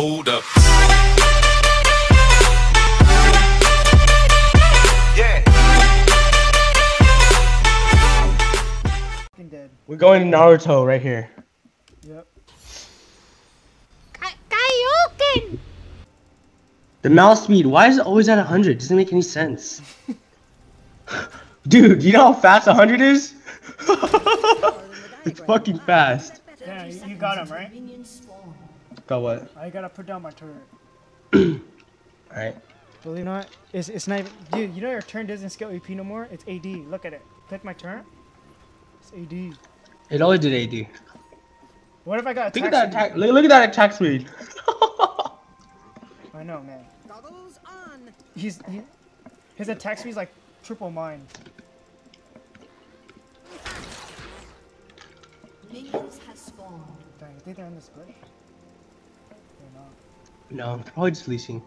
Hold up. Yeah. I'm dead. We're going to Naruto right here. Yep. Kaioken! The mouse speed, why is it always at 100? It doesn't make any sense. Dude, you know how fast 100 is? It's fucking fast. Yeah, you got him, right? Got what? I gotta put down my turret. Alright. Believe it or not, it's not even... Dude, you know your turret doesn't scale AP no more? It's AD. Look at it. Click my turret. It's AD. It always did AD. What if I got attack speed? Look at that attack speed. I know, man. Goggles on. His attack speed's like triple mine. Minions have spawned. Dang, I think they're in this glitch. They're not. No, I'm probably just leasing.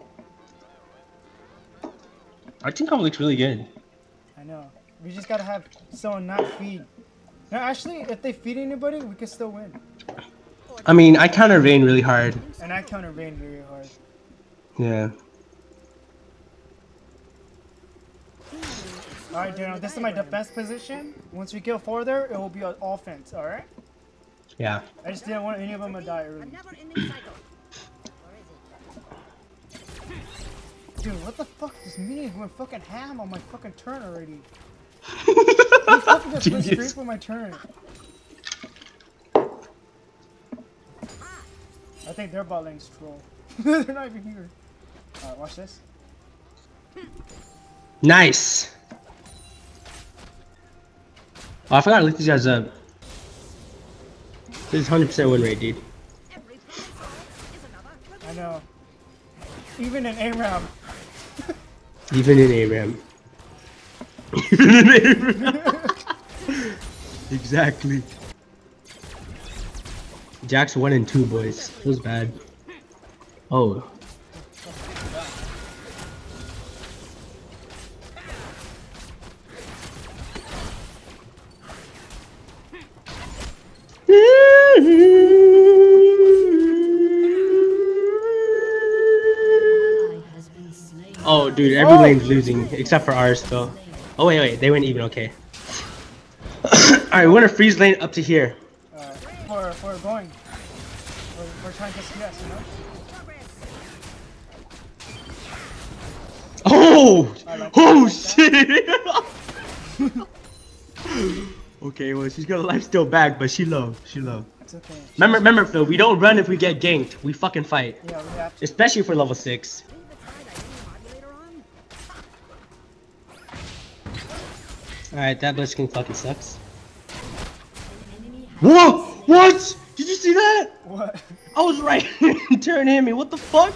Our team comp looks really good. I know. We just gotta have someone not feed. Now, actually, if they feed anybody, we can still win. I mean, I counter Vayne really hard. And I counter Vayne very hard. Yeah. Alright, Daniel, this is my defense position. Once we kill four there, it will be an offense, alright? Yeah. I just didn't want any of them to die early. Dude, what the fuck? This minions went fucking ham on my fucking turn already. They fucking just went straight for my turn. I think their bot lane's troll. They're not even here. Alright, watch this. Nice! Oh, I forgot to look these guys up. This is 100% win rate, dude. I know. Even in ARAM. Even in ARAM. Even in ARAM. Exactly. Jax 1 and 2, boys. Feels bad. Oh. Oh, dude, every lane's losing except for ours, though. Oh, wait, they went even, okay. Alright, we're gonna freeze lane up to here. We're trying to CS, you know? Oh! Like oh, shit! Okay, well, she's got a life still back, but she low. She low. It's okay. Remember, Phil, we don't run if we get ganked. We fucking fight. Yeah, we have to. Especially for level 6. Alright, that Blitzcrank fucking sucks. Whoa! What? Did you see that? What? I was right. Turn hit me. What the fuck?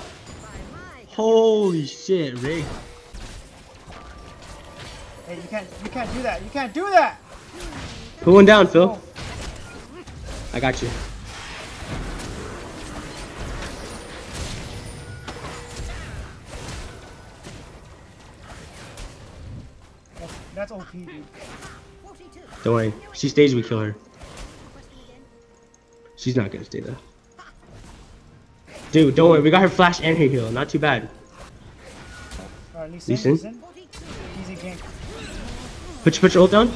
Holy shit, Ray. Hey, you can't do that. You can't do that. Put one down, Phil. Oh. I got you. That's OP, dude. Don't worry. If she stays, we kill her. She's not gonna stay though. Dude, don't worry. We got her flash and her heal. Not too bad. Lee Sin? Easy gank. Put your ult down.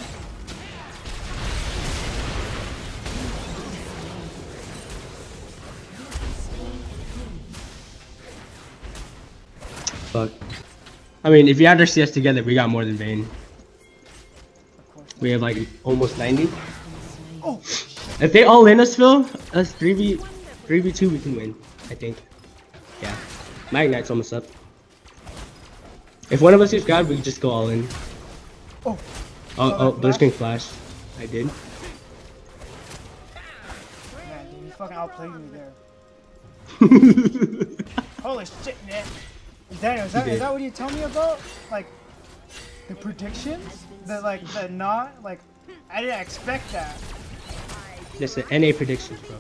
Fuck. I mean, if you add our CS together, we got more than Vayne. We have like almost 90. Oh. If they all in us, Phil, us 3v2, we can win. I think. Yeah. My ignite's almost up. If one of us gets grabbed, we can just go all in. Oh. Oh, Blitzcrank flash. I did. Man, dude, you fucking outplayed me there. Holy shit, man. Daniel, is that what you tell me about? Like, the predictions? Like, I didn't expect that. That's the NA predictions, bro.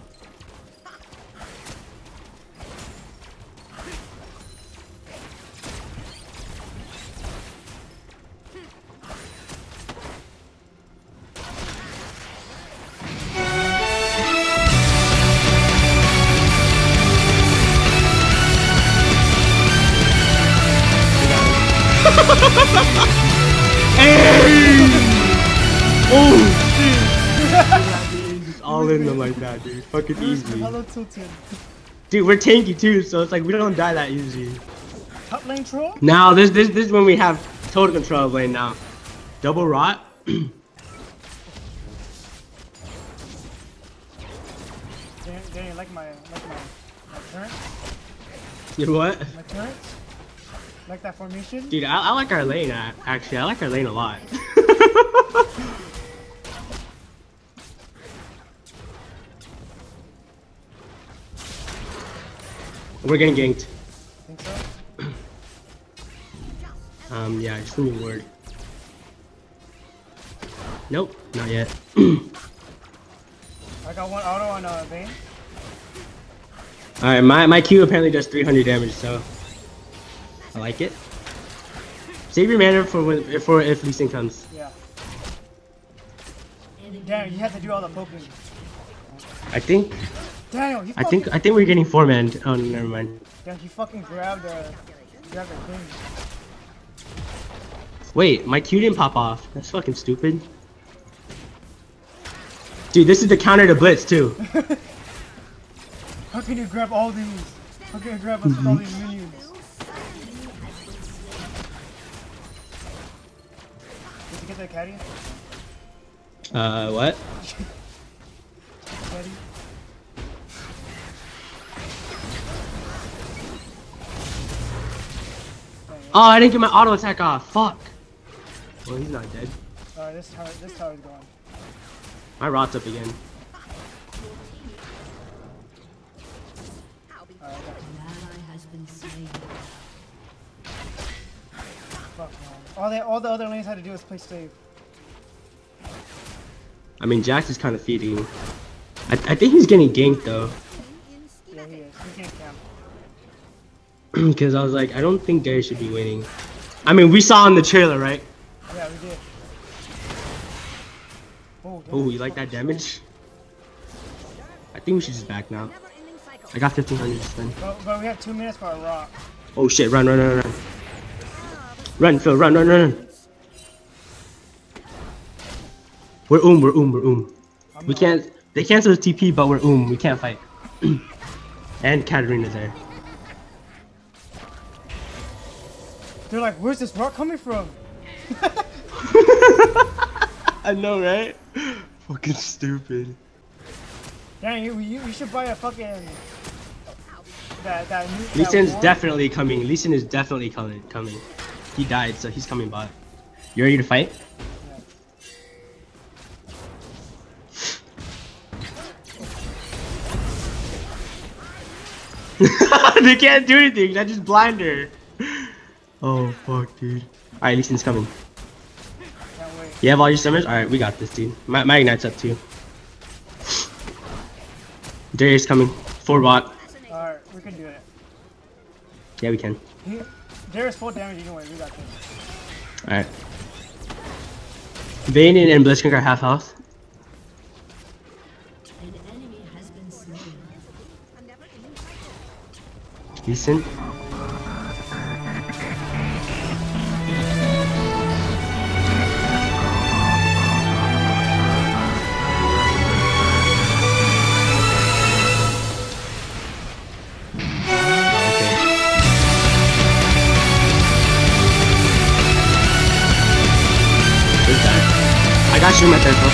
Hey! Oh shit! Just all in them like that, dude. Fucking easy. Dude, we're tanky too, so it's like we don't die that easy. Top lane troll? No, this is when we have total control of lane now. Double rot. Daniel, like my turret? Your what? My turret? Like that formation? Dude, I like our lane, actually. I like our lane a lot. We're getting ganked. Think so? Yeah, true word. Nope, not yet. I got one auto on Vayne. Alright, my Q apparently does 300 damage, so I like it. Save your mana for when if Lee Sin comes. Yeah. Damn, you have to do all the poking. I think. Damn, you fucking... I think we're getting four man. Oh, never mind. Damn, he fucking grabbed a thing. Wait, my Q didn't pop off. That's fucking stupid. Dude, this is the counter to Blitz too. How can you grab all these? How can you grab us with all these minions? Did you get that caddy? What? Caddy? Oh, I didn't get my auto attack off. Fuck. Well, he's not dead. Alright, this tower is gone. My rot's up again. All the other lanes had to do is play save. I mean, Jax is kind of feeding. I think he's getting ganked though. Yeah, he is. He can't camp. Because I was like, I don't think Darius should be winning. I mean, we saw in the trailer, right? Yeah, we did. Oh, you like that damage? I think we should just back now. I got 1500 to spend. But we have 2 minutes for a rock. Oh shit, run. Run, Phil, run. We're we're oom. We can't, they cancel the TP, but we're oom, we can't fight. And Katarina's there. They're like, where's this rock coming from? I know, right? Fucking stupid. Dang, you should buy a fucking... That Lee Sin's definitely coming. Lee Sin is definitely coming. He died, so he's coming by. You ready to fight? Yeah. They can't do anything. That just blinder. Oh fuck, dude. All right, Lee Sin's coming. You have all your summons? Alright, we got this, dude. My ignite's up too. Darius coming. 4 bot. Alright, we can do it. Yeah, we can. Darius full damage anyway, we got this. Alright. Vayne and Blitzcrank are half health. An enemy has been slain. Decent. I got you, my turtle.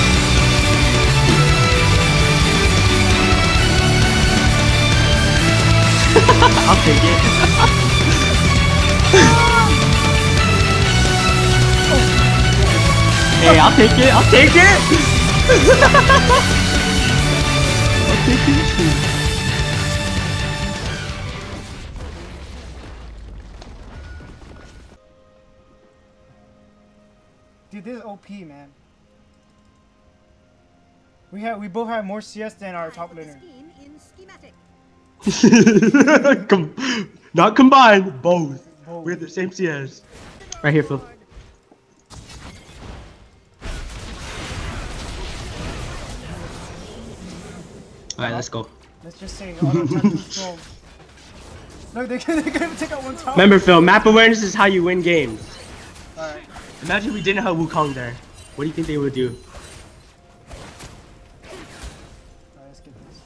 I'll take it. Hey, I'll take it! I'll take it too. Dude, this is OP, man. We both have more CS than our top laner. Not combined, both. We have the same CS. Right here, Phil. Alright, let's go. Let's just say auto attack control. Look, they can't even take out one top. Remember, Phil, map awareness is how you win games. Imagine we didn't have Wukong there. What do you think they would do? Let's get this.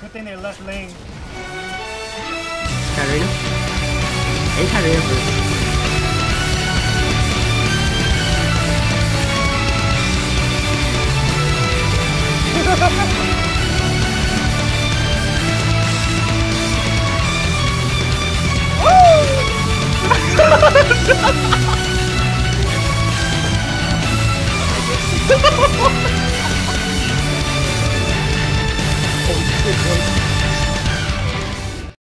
Good thing they left lane. Katarina? Hey, Katarina first.